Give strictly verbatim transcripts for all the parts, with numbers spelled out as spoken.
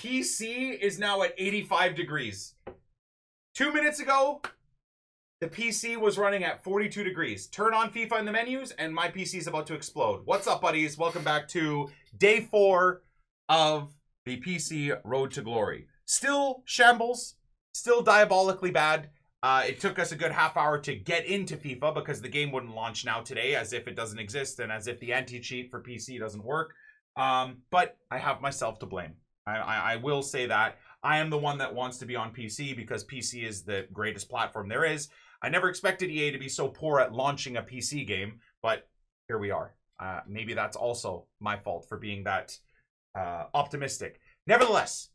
P C is now at eighty-five degrees. Two minutes ago, the P C was running at forty-two degrees. Turn on FIFA in the menus, and my P C is about to explode. What's up, buddies? Welcome back to day four of the P C Road to Glory. Still shambles, still diabolically bad. Uh, it took us a good half hour to get into FIFA because the game wouldn't launch now today, as if it doesn't exist and as if the anti-cheat for P C doesn't work. Um, but I have myself to blame. I, I, I will say that. I am the one that wants to be on P C because P C is the greatest platform there is. I never expected E A to be so poor at launching a P C game, but here we are. Uh, maybe that's also my fault for being that uh, optimistic. Nevertheless,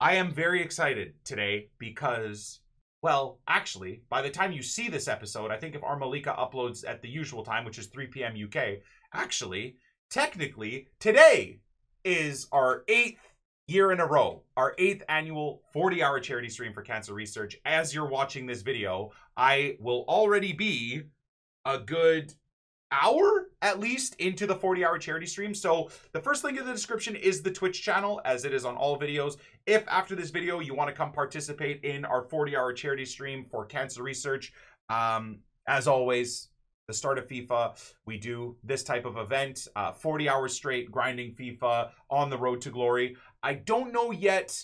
I am very excited today because, well, actually, by the time you see this episode, I think if Armalika uploads at the usual time, which is three p m U K, actually, technically, today is our eighth year in a row, our eighth annual forty hour charity stream for cancer research. As you're watching this video, I will already be a good hour at least into the forty hour charity stream. So the first link in the description is the Twitch channel, as it is on all videos. If after this video you want to come participate in our forty hour charity stream for cancer research, um, as always, the start of FIFA, we do this type of event, uh, forty hours straight, grinding FIFA on the road to glory. I don't know yet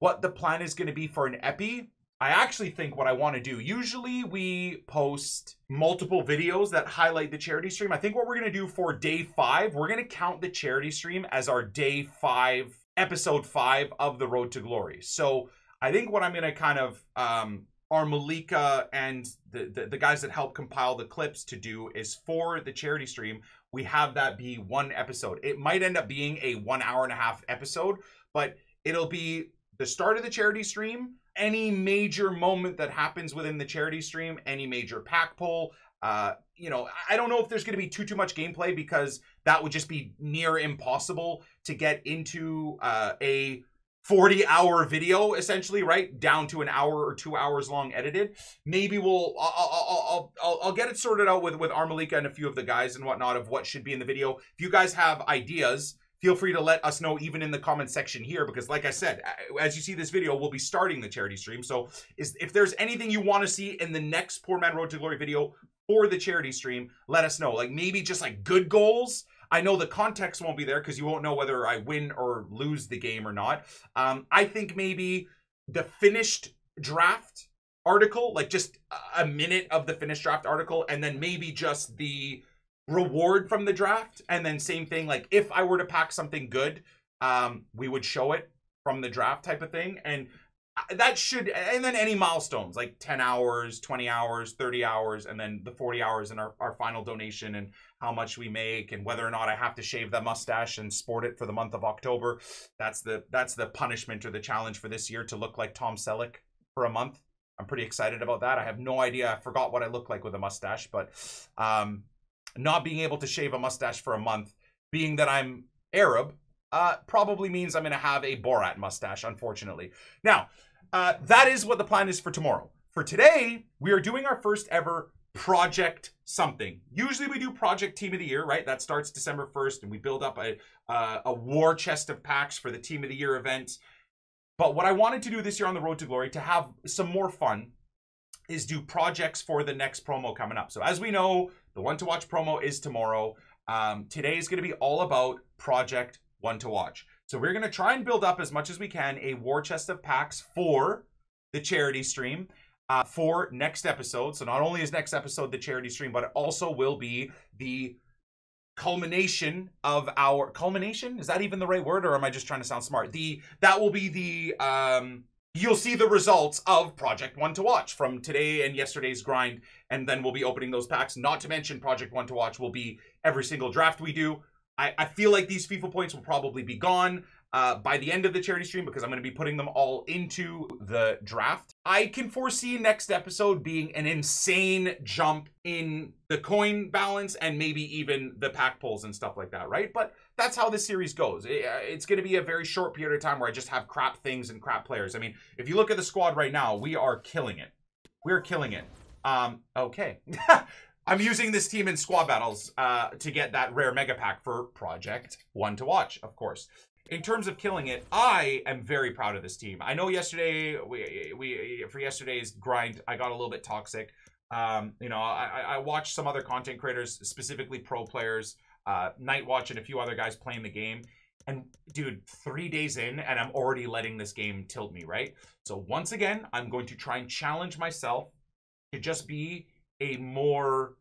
what the plan is going to be for an epi. I actually think what I want to do, usually we post multiple videos that highlight the charity stream. I think what we're going to do for day five, we're going to count the charity stream as our day five, episode five of the road to glory. So I think what I'm going to kind of... Um, Armalika and the, the the guys that help compile the clips to do is for the charity stream, we have that be one episode. It might end up being a one hour and a half episode, but it'll be the start of the charity stream, any major moment that happens within the charity stream, any major pack pull. Uh, you know, I don't know if there's going to be too, too much gameplay because that would just be near impossible to get into uh, a forty hour video, essentially, right? Down to an hour or two hours long edited. Maybe we'll, I'll, I'll, I'll, I'll get it sorted out with, with Armalika and a few of the guys and whatnot of what should be in the video. If you guys have ideas, feel free to let us know even in the comment section here, because like I said, as you see this video, we'll be starting the charity stream. So is, if there's anything you want to see in the next Poor Man Road to Glory video or the charity stream, let us know. Like maybe just like good goals. I know the context won't be there because you won't know whether I win or lose the game or not. Um, I think maybe the finished draft article, like just a minute of the finished draft article, and then maybe just the reward from the draft. And then same thing, like if I were to pack something good, um, we would show it from the draft type of thing. And that should, and then any milestones, like ten hours, twenty hours, thirty hours, and then the forty hours and our, our final donation and how much we make and whether or not I have to shave that mustache and sport it for the month of October. That's the that's the punishment or the challenge for this year, to look like Tom Selleck for a month. I'm pretty excited about that. I have no idea. I forgot what I look like with a mustache, but um, not being able to shave a mustache for a month, being that I'm Arab, uh, probably means I'm going to have a Borat mustache, unfortunately. Now, uh, that is what the plan is for tomorrow. For today, we are doing our first ever project something. Usually we do Project Team of the Year, right? That starts December first, and we build up a, uh, a war chest of packs for the Team of the Year event. But what I wanted to do this year on the Road to Glory, to have some more fun, is do projects for the next promo coming up. So as we know, the One to Watch promo is tomorrow. Um, today is going to be all about Project One to Watch. So we're going to try and build up as much as we can a war chest of packs for the charity stream uh, for next episode. So not only is next episode the charity stream, but it also will be the culmination of our culmination. Is that even the right word, or am I just trying to sound smart? The that will be the um, you'll see the results of Project One to Watch from today and yesterday's grind, and then we'll be opening those packs. Not to mention, Project One to Watch will be every single draft we do. I, I feel like these FIFA points will probably be gone uh, by the end of the charity stream because I'm going to be putting them all into the draft. I can foresee next episode being an insane jump in the coin balance and maybe even the pack pulls and stuff like that, right? But that's how this series goes. It, it's going to be a very short period of time where I just have crap things and crap players. I mean, if you look at the squad right now, we are killing it. We're killing it. Um, okay. I'm using this team in squad battles uh, to get that rare mega pack for Project One to Watch, of course. in terms of killing it, I am very proud of this team. I know yesterday, we, we for yesterday's grind, I got a little bit toxic. Um, you know, I, I watched some other content creators, specifically pro players, uh, Nightwatch and a few other guys playing the game. And dude, three days in and I'm already letting this game tilt me, right? So once again, I'm going to try and challenge myself to just be a more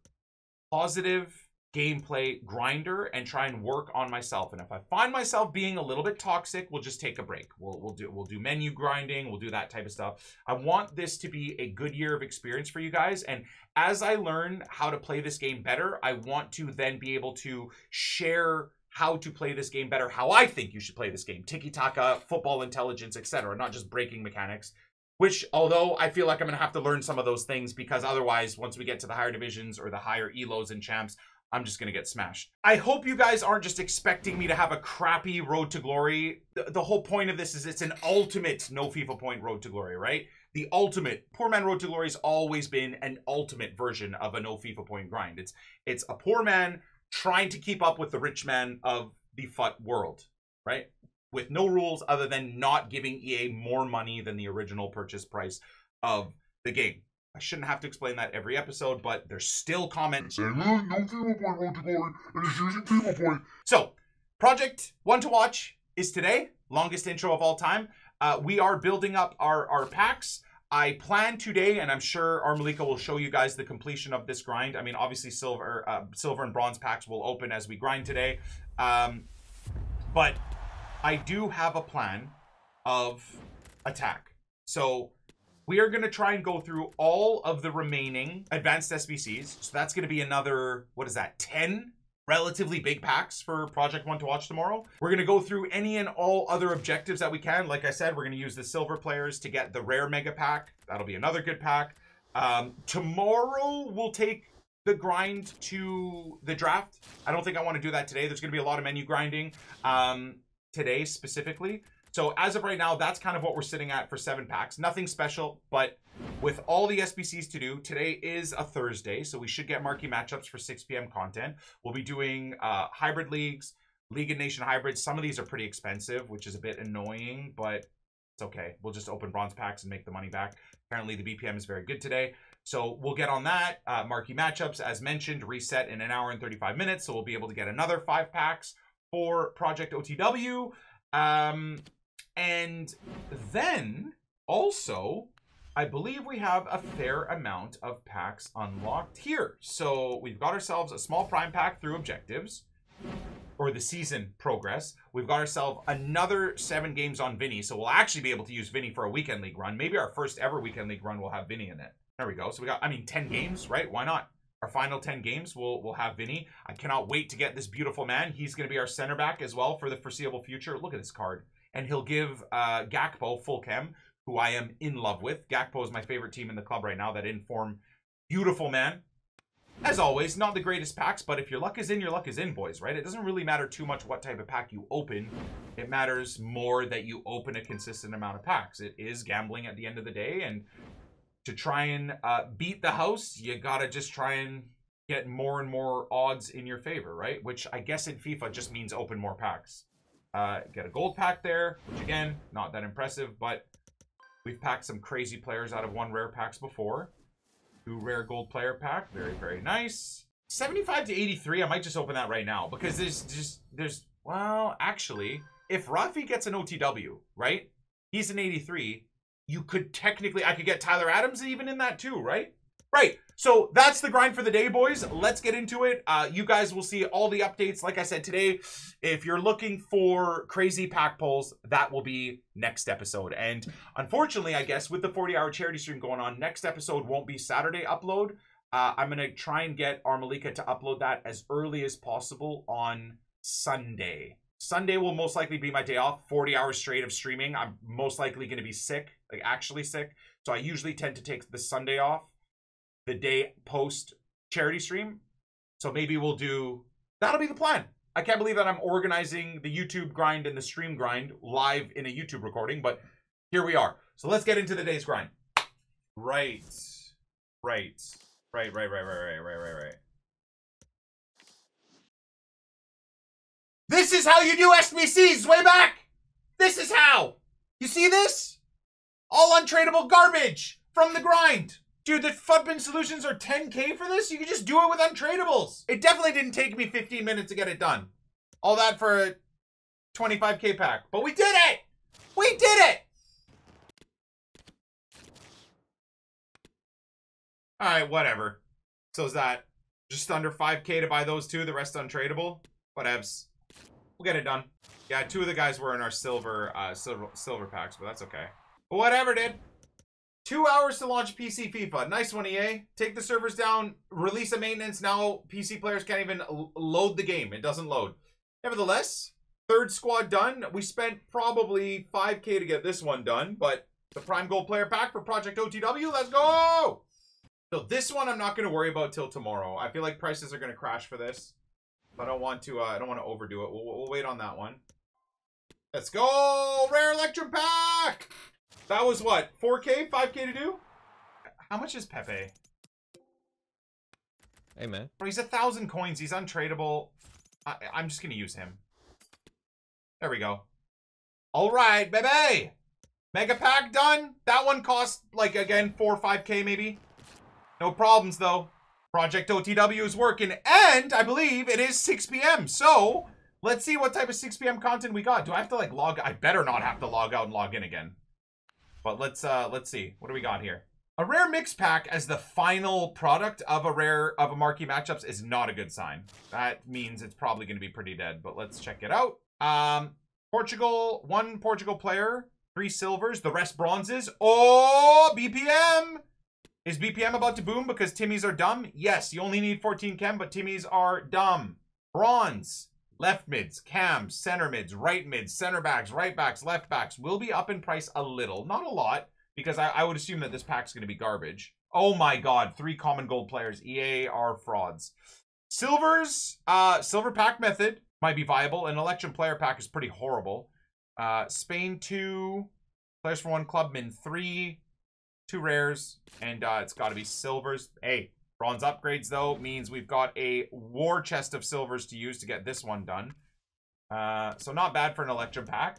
positive gameplay grinder and try and work on myself. And if I find myself being a little bit toxic, we'll just take a break. We'll, we'll do we'll do menu grinding, we'll do that type of stuff. I want this to be a good year of experience for you guys. And as I learn how to play this game better, I want to then be able to share how to play this game better, how I think you should play this game, tiki-taka, football intelligence, et cetera, not just breaking mechanics, which, although I feel like I'm gonna have to learn some of those things because otherwise, once we get to the higher divisions or the higher E L Os and champs, I'm just gonna get smashed. I hope you guys aren't just expecting me to have a crappy road to glory. The, the whole point of this is it's an ultimate no FIFA point road to glory, right? The ultimate poor man road to glory has always been an ultimate version of a no FIFA point grind. It's, it's a poor man trying to keep up with the rich man of the FUT world, right? With no rules other than not giving E A more money than the original purchase price of the game. I shouldn't have to explain that every episode, but there's still comments. So, Project One to Watch is today. Longest intro of all time. Uh, we are building up our, our packs. I plan today, and I'm sure Armalika will show you guys the completion of this grind. I mean, obviously, silver, uh, silver and bronze packs will open as we grind today. Um, but I do have a plan of attack. So we are going to try and go through all of the remaining advanced S B Cs. So that's going to be another, what is that, ten? Relatively big packs for Project One to Watch tomorrow. We're gonna go through any and all other objectives that we can. Like I said, we're gonna use the silver players to get the rare mega pack. That'll be another good pack. Um, tomorrow we'll take the grind to the draft. I don't think I wanna do that today. There's gonna be a lot of menu grinding um, today specifically. So as of right now, that's kind of what we're sitting at for seven packs. Nothing special, but with all the S B Cs to do, today is a Thursday, so we should get marquee matchups for six P M content. We'll be doing uh, hybrid leagues, League and Nation hybrids. Some of these are pretty expensive, which is a bit annoying, but it's okay. We'll just open bronze packs and make the money back. Apparently, the B P M is very good today. So we'll get on that. Uh, marquee matchups, as mentioned, reset in an hour and thirty-five minutes, so we'll be able to get another five packs for Project O T W. Um... And then, also, I believe we have a fair amount of packs unlocked here. So, we've got ourselves a small prime pack through objectives, or the season progress. We've got ourselves another seven games on Vinny, so we'll actually be able to use Vinny for a weekend league run. Maybe our first ever weekend league run will have Vinny in it. There we go. So, we got, I mean, ten games, right? Why not? Our final ten games, we'll, we'll have Vinny. I cannot wait to get this beautiful man. He's going to be our center back as well for the foreseeable future. Look at this card. And he'll give uh, Gakpo full chem, who I am in love with. Gakpo is my favorite team in the club right now. That inform, beautiful man. As always, not the greatest packs, but if your luck is in, your luck is in, boys, right? It doesn't really matter too much what type of pack you open. It matters more that you open a consistent amount of packs. It is gambling at the end of the day. And to try and uh, beat the house, you got to just try and get more and more odds in your favor, right? Which I guess in FIFA just means open more packs. Uh, get a gold pack there, which again, not that impressive, but we've packed some crazy players out of one rare packs before. Two rare gold player pack, very, very nice. seventy-five to eighty-three, I might just open that right now because there's just, there's, well, actually, if Rafi gets an O T W, right? He's an eighty-three, you could technically, I could get Tyler Adams even in that too, right? Right. So that's the grind for the day, boys. Let's get into it. Uh, you guys will see all the updates. Like I said today, if you're looking for crazy pack polls, that will be next episode. And unfortunately, I guess with the forty hour charity stream going on, next episode won't be Saturday upload. Uh, I'm going to try and get Armalika to upload that as early as possible on Sunday. Sunday will most likely be my day off. forty hours straight of streaming. I'm most likely going to be sick, like actually sick. So I usually tend to take the Sunday off, the day post charity stream. So maybe we'll do, that'll be the plan. I can't believe that I'm organizing the YouTube grind and the stream grind live in a YouTube recording, but here we are. So let's get into the day's grind. Right, right, right, right, right, right, right, right, right, right. This is how you do S B Cs way back. This is how. You see this? All untradeable garbage from the grind. Dude, the FUDBIN solutions are ten K for this? You can just do it with untradeables. It definitely didn't take me fifteen minutes to get it done. All that for a twenty-five K pack. But we did it! We did it! All right, whatever. So is that just under five K to buy those two? The rest untradeable? Whatevs. We'll get it done. Yeah, two of the guys were in our silver, uh, silver, silver packs, but that's okay. But whatever, dude. Two hours to launch P C FIFA. Nice one, E A. Take the servers down, release a maintenance. Now P C players can't even load the game. It doesn't load. Nevertheless, third squad done. We spent probably five K to get this one done, but the Prime Gold Player Pack for Project O T W, let's go! So this one I'm not going to worry about till tomorrow. I feel like prices are going to crash for this. But I don't want to, uh, I don't want to overdo it. We'll, we'll wait on that one. Let's go! Rare Electrum Pack! That was what? four K? five K to do? How much is Pepe? Hey, man. Bro, he's a thousand coins. He's untradeable. I I'm just going to use him. There we go. All right, baby! Mega pack done. That one cost, like, again, four or five K maybe. No problems, though. Project O T W is working. And I believe it is six P M So let's see what type of six P M content we got. Do I have to, like, log? I better not have to log out and log in again. But let's uh, let's see. What do we got here? A rare mix pack as the final product of a rare of a marquee matchups is not a good sign. That means it's probably going to be pretty dead. But let's check it out. Um, Portugal, one Portugal player, three silvers, the rest bronzes. Oh, B P M. Is B P M about to boom because Timmies are dumb? Yes, you only need fourteen chem, but Timmies are dumb. Bronze. Left mids, cams, center mids, right mids, center backs, right backs, left backs will be up in price a little. Not a lot, because I, I would assume that this pack's going to be garbage. Oh my god, three common gold players. E A are frauds. Silvers, uh, silver pack method might be viable. An election player pack is pretty horrible. Uh, Spain two, players for one, clubmen three, two rares, and uh, it's got to be silvers. Hey. Bronze upgrades, though, means we've got a war chest of silvers to use to get this one done. Uh, so not bad for an Electrum pack.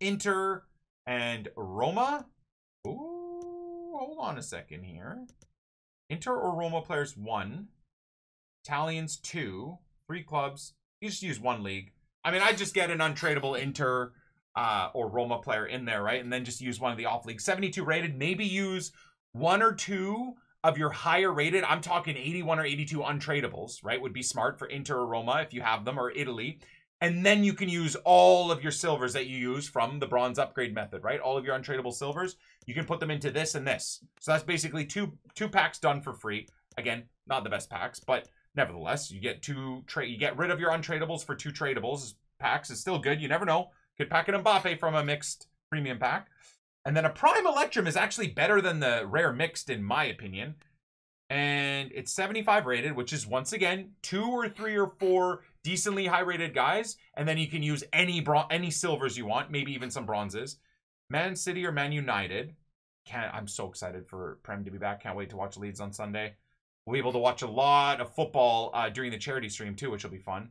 Inter and Roma. Ooh, hold on a second here. Inter or Roma players, one. Italians, two. Three clubs. You just use one league. I mean, I just get an untradeable Inter uh, or Roma player in there, right? And then just use one of the off-league. seventy-two rated. Maybe use one or two of your higher rated, I'm talking eighty-one or eighty-two untradeables, right? Would be smart for Inter or Roma if you have them, or Italy. And then you can use all of your silvers that you use from the bronze upgrade method, right? All of your untradeable silvers, you can put them into this and this. So that's basically two two packs done for free. Again, not the best packs, but nevertheless, you get two trade. You get rid of your untradeables for two tradeables. Packs is still good. You never know. Could pack an Mbappé from a mixed premium pack. And then a Prime Electrum is actually better than the Rare Mixed, in my opinion. And it's seventy-five rated, which is, once again, two or three or four decently high-rated guys. And then you can use any bron any silvers you want, maybe even some bronzes. Man City or Man United. Can't, I'm so excited for Prem to be back. Can't wait to watch Leeds on Sunday. We'll be able to watch a lot of football uh, during the charity stream, too, which will be fun.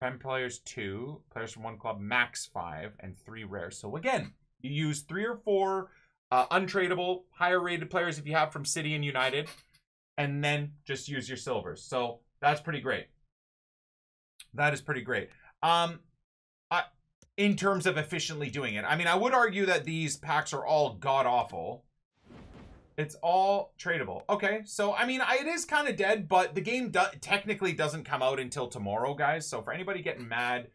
Prem players, two. Players from one club, max five. And three rares. So, again, you use three or four uh, untradeable, higher-rated players if you have from City and United, and then just use your silvers. So that's pretty great. That is pretty great. Um, I, in terms of efficiently doing it, I mean, I would argue that these packs are all god-awful. It's all tradable. Okay, so, I mean, I, it is kind of dead, but the game do technically doesn't come out until tomorrow, guys. So for anybody getting mad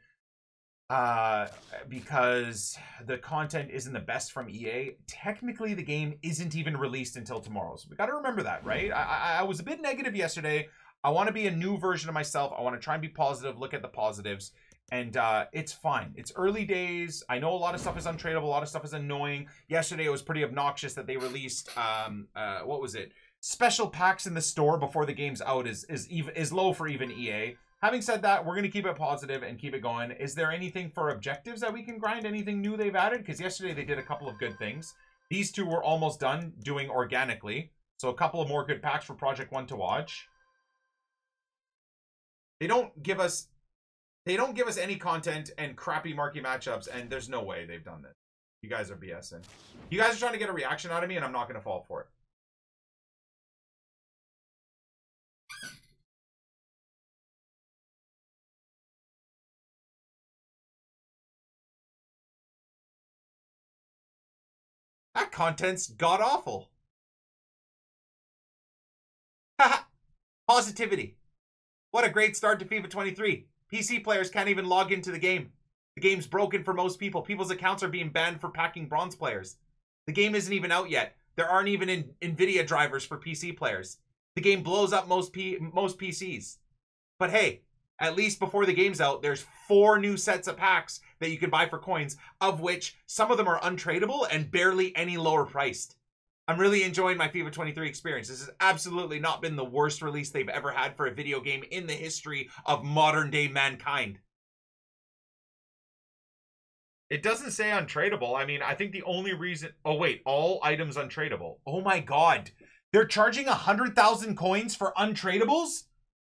uh because the content isn't the best from E A, technically the game isn't even released until tomorrow, so we got to remember that, right? I, I i was a bit negative yesterday. I want to be a new version of myself. I want to try and be positive, look at the positives, and uh it's fine. It's early days. I know a lot of stuff is untradeable, a lot of stuff is annoying. Yesterday it was pretty obnoxious that they released um uh what was it special packs in the store before the game's out is is even is low for even E A. Having said that, we're going to keep it positive and keep it going. Is there anything for objectives that we can grind? Anything new they've added? Because yesterday they did a couple of good things. These two were almost done doing organically. So a couple of more good packs for Project One to watch. They don't give us They don't give us any content and crappy marquee matchups, and there's no way they've done this. You guys are BSing. You guys are trying to get a reaction out of me, and I'm not going to fall for it. That content's god-awful. Positivity. What a great start to FIFA twenty-three. P C players can't even log into the game. The game's broken for most people. People's accounts are being banned for packing bronze players. The game isn't even out yet. There aren't even in NVIDIA drivers for P C players. The game blows up most P most P Cs. But hey, at least before the game's out, there's four new sets of packs that you can buy for coins, of which some of them are untradeable and barely any lower priced. I'm really enjoying my FIFA twenty-three experience. This has absolutely not been the worst release they've ever had for a video game in the history of modern day mankind. It doesn't say untradeable. I mean, I think the only reason... Oh, wait. All items untradeable. Oh, my God. They're charging one hundred thousand coins for untradeables?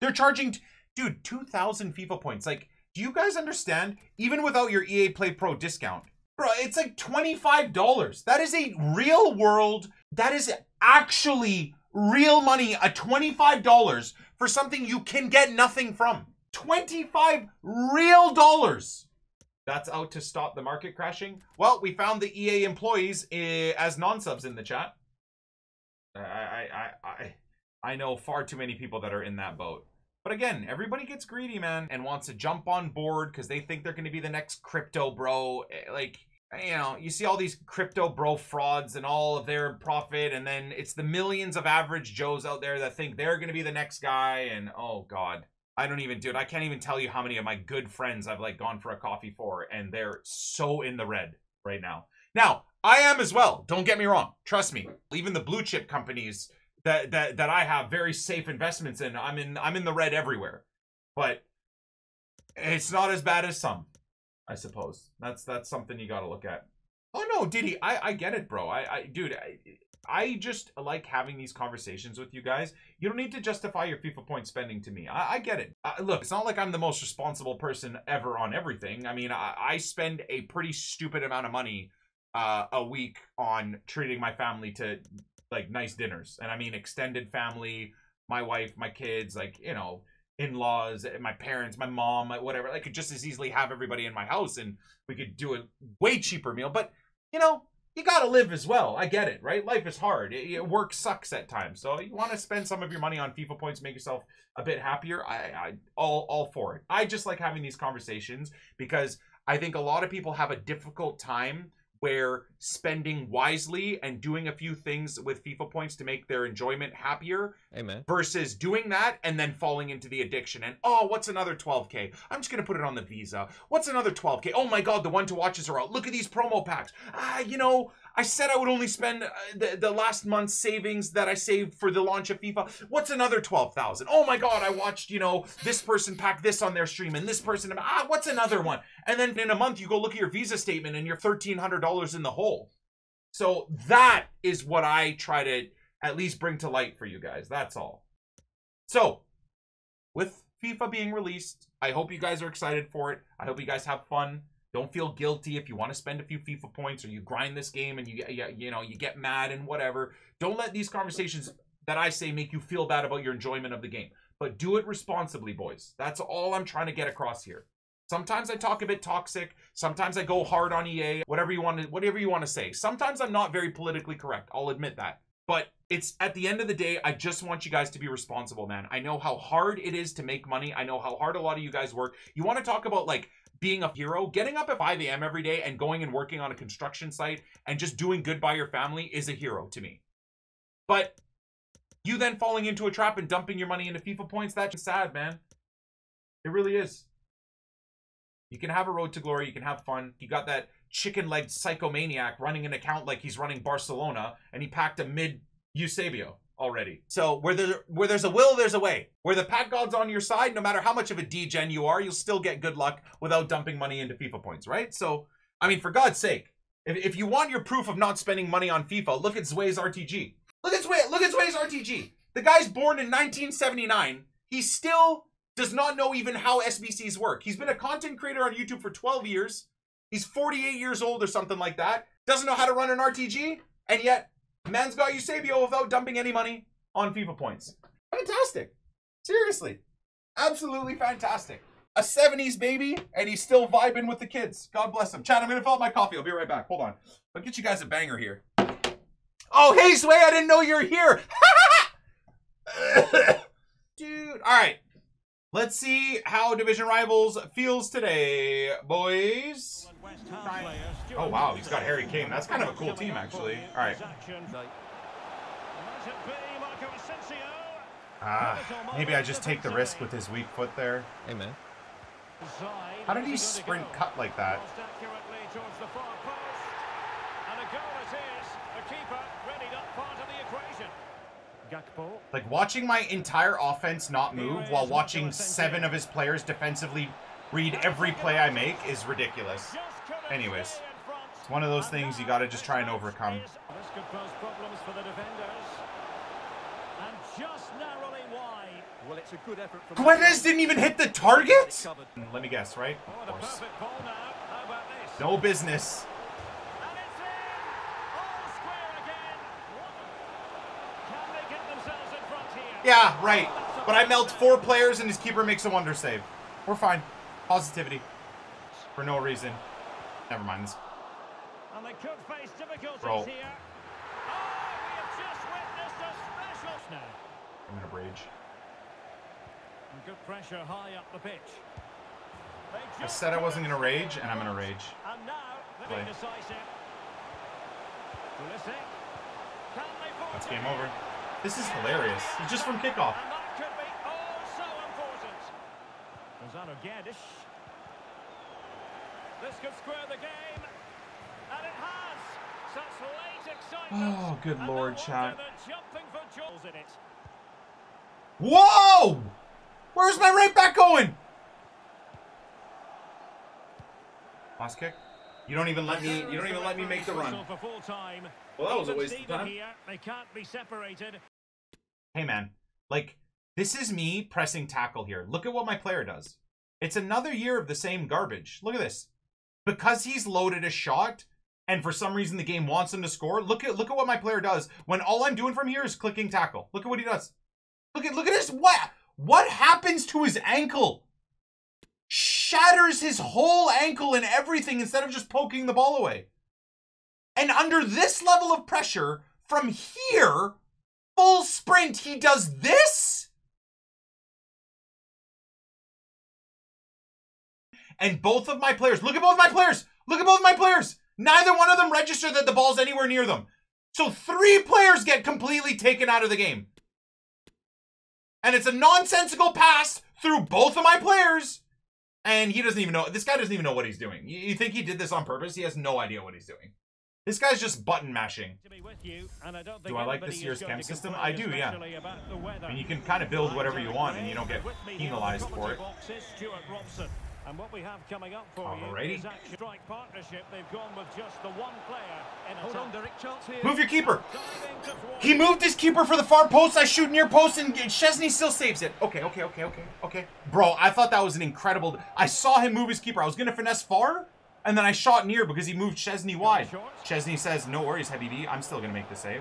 They're charging... Dude, two thousand FIFA points. Like, do you guys understand? Even without your E A Play Pro discount, bro, it's like twenty-five dollars. That is a real world... That is actually real money, a twenty-five dollars for something you can get nothing from. twenty-five real dollars. That's out to stop the market crashing. Well, we found the E A employees uh, as non-subs in the chat. I, I, I, I know far too many people that are in that boat. But again, everybody gets greedy, man, and wants to jump on board because they think they're going to be the next crypto bro. Like, you know, you see all these crypto bro frauds and all of their profit, and then it's the millions of average Joes out there that think they're going to be the next guy. And oh God, I don't even, dude, I can't even tell you how many of my good friends I've like gone for a coffee for, and they're so in the red right now. Now, I am as well. Don't get me wrong. Trust me. Even the blue chip companies that that that I have very safe investments in, I'm in I'm in the red everywhere, but it's not as bad as some, I suppose. That's that's something you got to look at. Oh no, Diddy, I I get it, bro. I I dude, I I just like having these conversations with you guys. You don't need to justify your FIFA point spending to me. I, I get it. I, look, it's not like I'm the most responsible person ever on everything. I mean, I, I spend a pretty stupid amount of money uh, a week on treating my family to like nice dinners, and I mean extended family, my wife, my kids, like, you know, in-laws, my parents, my mom, whatever. I could just as easily have everybody in my house and we could do a way cheaper meal, but you know, you gotta live as well. I get it, right? Life is hard. It, it, work sucks at times. So you want to spend some of your money on FIFA points, make yourself a bit happier. I, I all, all for it. I just like having these conversations because I think a lot of people have a difficult time where spending wisely and doing a few things with FIFA points to make their enjoyment happier, amen, versus doing that and then falling into the addiction. And, oh, what's another twelve K? I'm just going to put it on the Visa. What's another twelve K? Oh, my God, the one to watches are out. Look at these promo packs. Ah, you know, I said I would only spend uh, the, the last month's savings that I saved for the launch of FIFA. What's another twelve thousand? Oh, my God, I watched, you know, this person pack this on their stream and this person. Ah, what's another one? And then in a month, you go look at your Visa statement and you're thirteen hundred dollars in the hole. So that is what I try to at least bring to light for you guys. That's all. So with FIFA being released, I hope you guys are excited for it. I hope you guys have fun. Don't feel guilty if you want to spend a few FIFA points or you grind this game and you, you, you know, you get mad and whatever. Don't let these conversations that I say make you feel bad about your enjoyment of the game. But do it responsibly, boys. That's all I'm trying to get across here. Sometimes I talk a bit toxic. Sometimes I go hard on E A. Whatever you want to, whatever you want to say. Sometimes I'm not very politically correct. I'll admit that. But it's at the end of the day, I just want you guys to be responsible, man. I know how hard it is to make money. I know how hard a lot of you guys work. You want to talk about like being a hero, getting up at five A M every day and going and working on a construction site and just doing good by your family is a hero to me. But you then falling into a trap and dumping your money into FIFA points, that's just sad, man. It really is. You can have a road to glory. You can have fun. You got that chicken-legged psychomaniac running an account like he's running Barcelona, and he packed a mid-Eusebio already. So where, there, where there's a will, there's a way. Where the pack god's on your side, no matter how much of a D-gen you are, you'll still get good luck without dumping money into FIFA points, right? So, I mean, for God's sake, if, if you want your proof of not spending money on FIFA, look at Zwei's R T G. Look at Zwei, look at Zwei's R T G. The guy's born in nineteen seventy-nine. He's still... does not know even how S B Cs work. He's been a content creator on YouTube for twelve years. He's forty-eight years old or something like that. Doesn't know how to run an R T G. And yet, man's got Eusebio without dumping any money on FIFA points. Fantastic. Seriously. Absolutely fantastic. A seventies baby, and he's still vibing with the kids. God bless him. Chad, I'm going to fill up my coffee. I'll be right back. Hold on. I'll get you guys a banger here. Oh, hey, Zwei, I didn't know you're here. Dude. All right. Let's see how Division Rivals feels today, boys. Oh, wow. He's got Harry Kane. That's kind of a cool team, actually. All right. Ah, maybe I just take the risk with his weak foot there. Hey, man. How did he sprint cut like that? Like, watching my entire offense not move while watching seven of his players defensively read every play I make is ridiculous. Anyways, it's one of those things you got to just try and overcome. Guedes didn't even hit the target? Let me guess, right? Of course. No business. Yeah, right. But I melt four players and his keeper makes a wonder save. We're fine. Positivity. For no reason. Never mind this. And they could face difficulties Roll. Here. Oh, we have just witnessed a special now. I'm in a rage. And good pressure high up the pitch. I said I wasn't going to rage, and I'm going to rage. And now they're being decisive. That's game over. This is hilarious. It's just from kickoff. And that could be oh so important. Lozano Guedes. This could square the game. And it has. Such late excitement. Oh, good and lord, chat. Whoa! Where's my right back going? Last kick. You don't even let me you don't even let me make the run. Well, that was a waste of time. They can't be separated. Hey man, like this is me pressing tackle here. Look at what my player does. It's another year of the same garbage. Look at this. Because he's loaded a shot and for some reason the game wants him to score. Look at look at what my player does when all I'm doing from here is clicking tackle. Look at what he does. Look at look at this. What what happens to his ankle? Shatters his whole ankle and everything instead of just poking the ball away. And under this level of pressure, from here, full sprint, he does this? And both of my players, look at both of my players, look at both of my players. Neither one of them registered that the ball's anywhere near them. So three players get completely taken out of the game. And it's a nonsensical pass through both of my players. And he doesn't even know. This guy doesn't even know what he's doing. You think he did this on purpose? He has no idea what he's doing. This guy's just button mashing. You, I do I like this year's camp system? I do, yeah. I mean, you can kind of build whatever you want, and you don't get penalized for it. And what we have coming up for you is actually strike partnership. They've gone with just the one player. Hold on, Derek, chance here. Move your keeper. He moved his keeper for the far post. I shoot near post, and Chesney still saves it. Okay, okay, okay, okay, okay. Bro, I thought that was an incredible... I saw him move his keeper. I was going to finesse far, and then I shot near because he moved Chesney wide. Chesney says, no worries, Heavy D. I'm still going to make the save.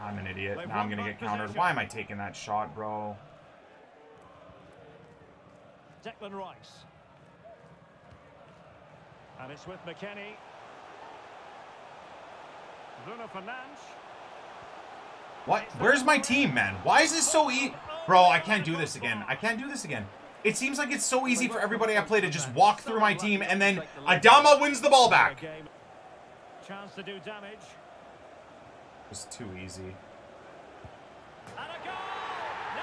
I'm an idiot. Now I'm going to get countered. Why am I taking that shot, bro? Declan Rice. And it's with McKennie. Bruno Fernandes. What? Where's my team, man? Why is this so easy? Bro, I can't do this again. I can't do this again. It seems like it's so easy for everybody I play to just walk through my team and then Adama wins the ball back. Chance to do damage. Was too easy.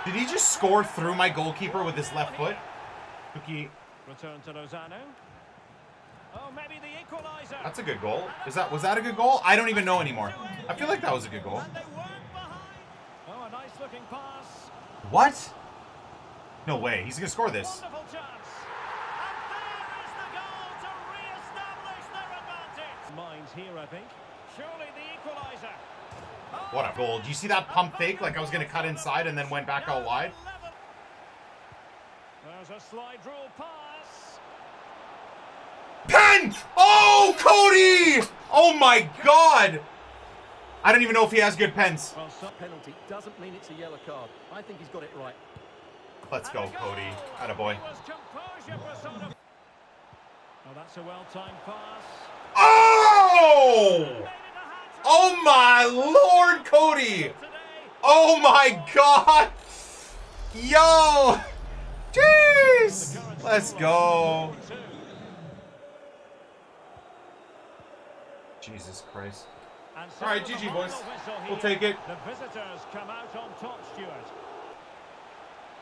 Did he just score through my goalkeeper with his left foot? Koki. Return to Lozano. Oh, maybe the equalizer. That's a good goal. Is that was that a good goal? I don't even know anymore. I feel like that was a good goal. Oh, a nice looking pass. What? No way. He's gonna score this. Wonderful chance. And there is the goal to reestablish their advantage. Mine's here, I think. Surely the equalizer. What a goal. Do you see that pump fake? Like I was going to cut inside and then went back out wide. There's a slide rule pass. Pent! Oh, Cody! Oh my God! I don't even know if he has good pens. Well, penalty doesn't mean it's a yellow card. I think he's got it right. Let's go, go, Cody. Attaboy. Oh, that's a well-timed pass. Oh! Oh my Lord, Cody! Oh my God! Yo! Jeez! Let's go! Jesus Christ. All right, G G, boys. We'll take it. The visitors come out on top, Stuart.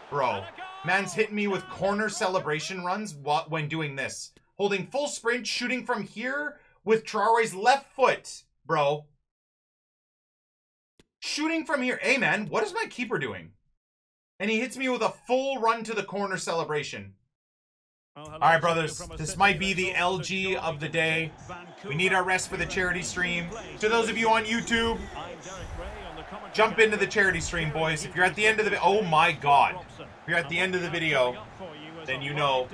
Bro, man's hitting me with corner celebration runs when doing this. Holding full sprint, shooting from here with Traore's left foot, bro. Shooting from here. Hey, man, what is my keeper doing? And he hits me with a full run to the corner celebration. All right, brothers, this might be the L G of the day. We need our rest for the charity stream. To those of you on YouTube, jump into the charity stream, boys. If you're at the end of the... Oh, my God. If you're at the end of the video, then you know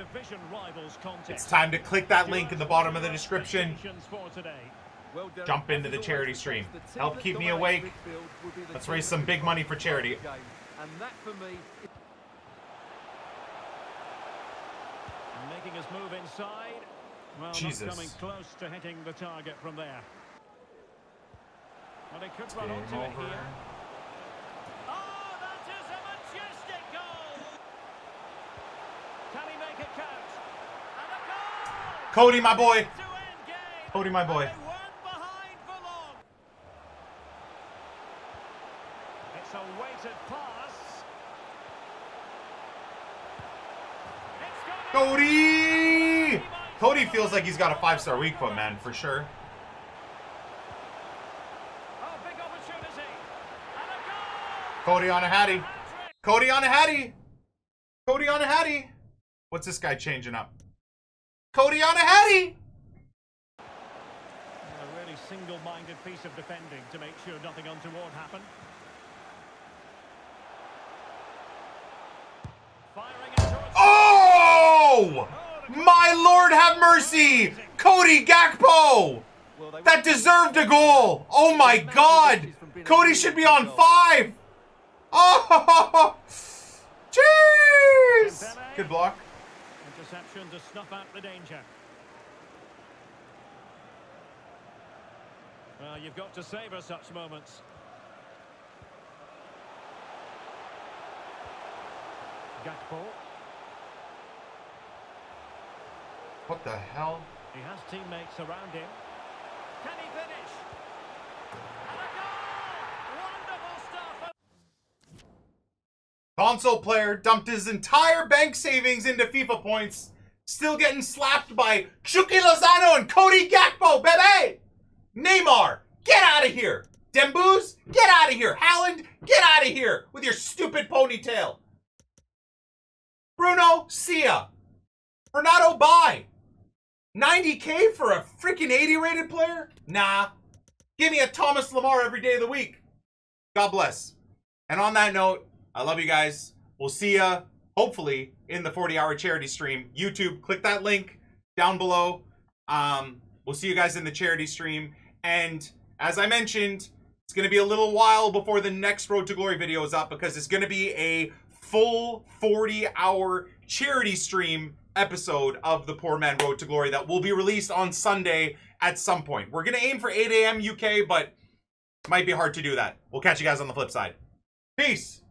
it's time to click that link in the bottom of the description. Jump into the charity stream. Help keep me awake. Let's raise some big money for charity. And that for me... Making his move inside. Well, Jesus. Coming close to hitting the target from there. Well, they could run onto it here. Oh, that is a majestic goal! Can he make it count? And a goal! Cody, my boy. Cody, my boy. It's a weighted pass. Cody! Cody feels like he's got a five-star weak foot, man, for sure. Cody on a hattie. Cody on a hattie. Cody on a hattie. What's this guy changing up? Cody on a hattie. A really single-minded piece of defending to make sure nothing untoward happened. Firing it towards... Oh! My Lord, have mercy! Cody Gakpo! That deserved a goal! Oh my God! Cody should be on five! Oh! Jeez! Good block. Interception to snuff out the danger. Well, you've got to savor such moments. Gakpo. What the hell? He has teammates around him. Can he finish? And a goal! Wonderful stuff! Console player dumped his entire bank savings into FIFA points. Still getting slapped by Chucky Lozano and Cody Gakpo, baby! Neymar, get out of here! Dembuz, get out of here! Haaland, get out of here with your stupid ponytail! Bruno, see ya! Renato, bye! ninety K for a freaking eighty rated player? Nah. Give me a Thomas Lamar every day of the week. God bless. And on that note, I love you guys. We'll see ya, hopefully, in the forty hour charity stream. YouTube, click that link down below. Um, we'll see you guys in the charity stream. And as I mentioned, it's going to be a little while before the next Road to Glory video is up because it's going to be a full forty hour charity stream episode of the Poor Man Road to Glory that will be released on Sunday at some point. We're gonna aim for eight A M U K, but might be hard to do that. We'll catch you guys on the flip side. Peace.